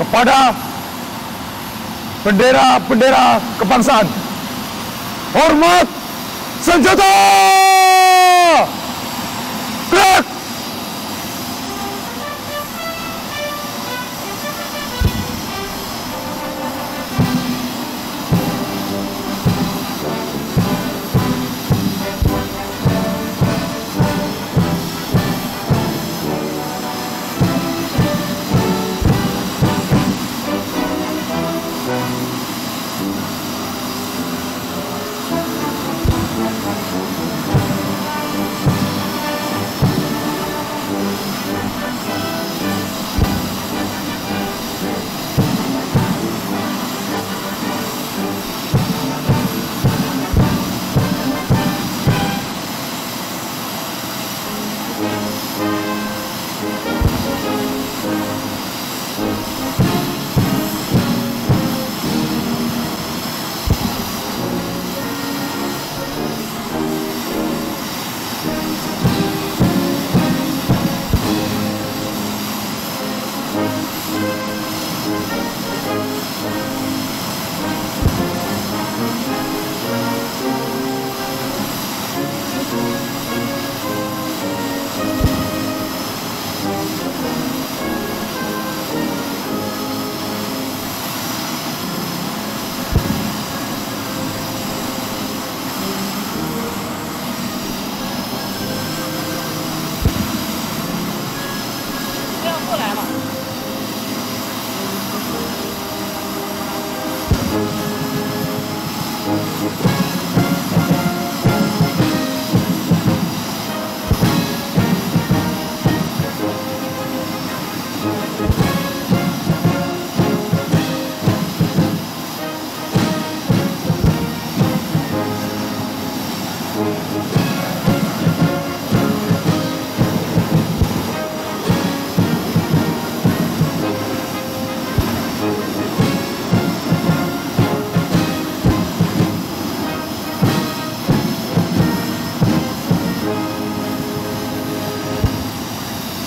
kepada bendera-bendera kebangsaan. Hormat senjata! Gerak!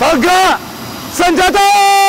Tegak senjata!